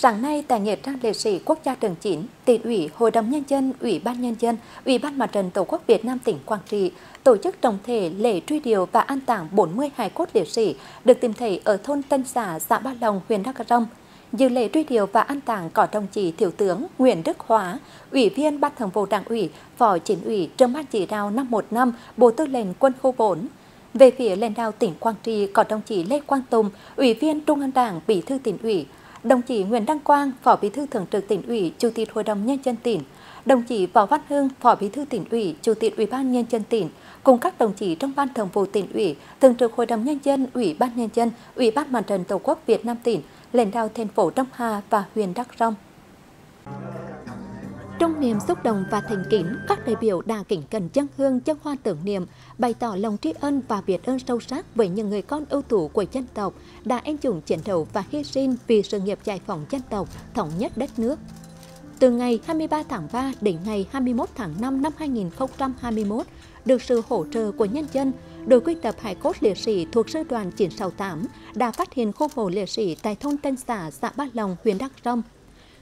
Sáng nay tại nghĩa trang liệt sĩ quốc gia Đường 9, Tỉnh ủy, Hội đồng Nhân dân, Ủy ban Nhân dân, Ủy ban Mặt trận Tổ quốc Việt Nam tỉnh Quảng Trị tổ chức tổng thể lễ truy điệu và an táng 40 hài cốt liệt sĩ được tìm thấy ở thôn Tân Xã, xã Bát Lòng, huyện Đắk Rông. Dự lễ truy điệu và an táng có đồng chí Thiếu tướng Nguyễn Đức Hóa, Ủy viên Ban Thường vụ Đảng ủy, Phó Chính ủy, Trưởng Ban Chỉ đạo 515, Bộ Tư lệnh Quân khu 4. Về phía lãnh đạo tỉnh Quảng Trị có đồng chí Lê Quang Tùng, Ủy viên Trung ương Đảng, Bí thư Tỉnh ủy, đồng chí Nguyễn Đăng Quang, Phó Bí thư Thường trực Tỉnh ủy, Chủ tịch Hội đồng Nhân dân tỉnh, đồng chí Võ Văn Hưng, Phó Bí thư Tỉnh ủy, Chủ tịch Ủy ban Nhân dân tỉnh, cùng các đồng chí trong Ban Thường vụ Tỉnh ủy, Thường trực Hội đồng Nhân dân, Ủy ban Nhân dân, Ủy ban Mặt trận Tổ quốc Việt Nam tỉnh, lãnh đạo thành phố Đông Hà và huyện Đắk Rông. Trong niềm xúc động và thành kính, các đại biểu đã kính cẩn dâng hương dâng hoa tưởng niệm, bày tỏ lòng tri ân và biết ơn sâu sắc với những người con ưu tú của dân tộc đã anh dũng chiến đấu và hy sinh vì sự nghiệp giải phóng dân tộc, thống nhất đất nước. Từ ngày 23 tháng 3 đến ngày 21 tháng 5 năm 2021, được sự hỗ trợ của nhân dân, đội quy tập hài cốt liệt sĩ thuộc Sư đoàn 968 đã phát hiện khu mộ liệt sĩ tại thôn Tân Xã, xã Bát Lòng, huyện Đắk Rông.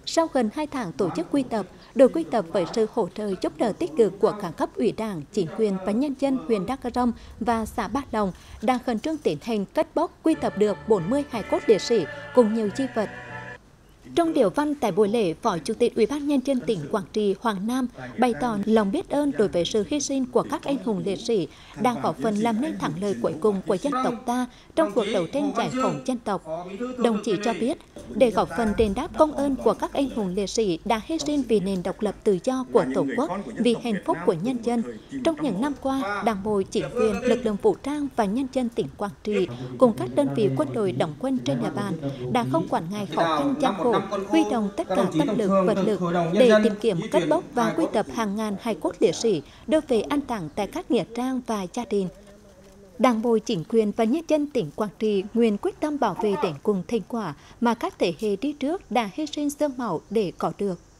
Sau gần 2 tháng tổ chức quy tập, đội quy tập với sự hỗ trợ giúp đỡ tích cực của các cấp ủy Đảng, chính quyền và nhân dân huyện Đắk Rông và xã Bát Lòng đang khẩn trương tiến hành cất bóc quy tập được 40 hài cốt liệt sĩ cùng nhiều chi vật. Trong điều văn tại buổi lễ, Phó Chủ tịch Ủy ban Nhân dân tỉnh Quảng Trị Hoàng Nam bày tỏ lòng biết ơn đối với sự hy sinh của các anh hùng liệt sĩ đang góp phần làm nên thắng lợi cuối cùng của dân tộc ta trong cuộc đấu tranh giải phóng dân tộc. Đồng chí cho biết, để góp phần đền đáp công ơn của các anh hùng liệt sĩ đã hy sinh vì nền độc lập tự do của Tổ quốc, vì hạnh phúc của nhân dân, trong những năm qua, Đảng bộ, chính quyền, lực lượng vũ trang và nhân dân tỉnh Quảng Trị cùng các đơn vị quân đội đóng quân trên địa bàn đã không quản ngại khó khăn gian khổ, huy động tất cả tâm lực, vật lực để tìm kiếm, cất bóc và quy tập hàng ngàn hài cốt liệt sĩ đưa về an táng tại các nghĩa trang và gia đình. Đảng bộ, chính quyền và nhân dân tỉnh Quảng Trị nguyện quyết tâm bảo vệ đến cùng thành quả mà các thế hệ đi trước đã hy sinh xương máu để có được.